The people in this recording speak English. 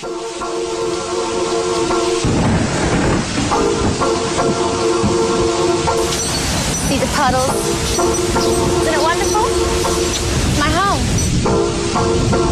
See the puddles. Isn't it wonderful? My home.